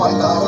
my God.